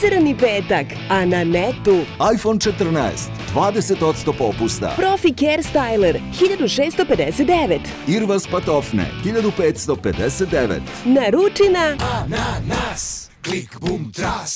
Crni petak, a na netu iPhone 14, 20% popusta. Profi Care Styler, 1659. Irvas Patofne, 1559. Naruči na ananas, klik bum tras.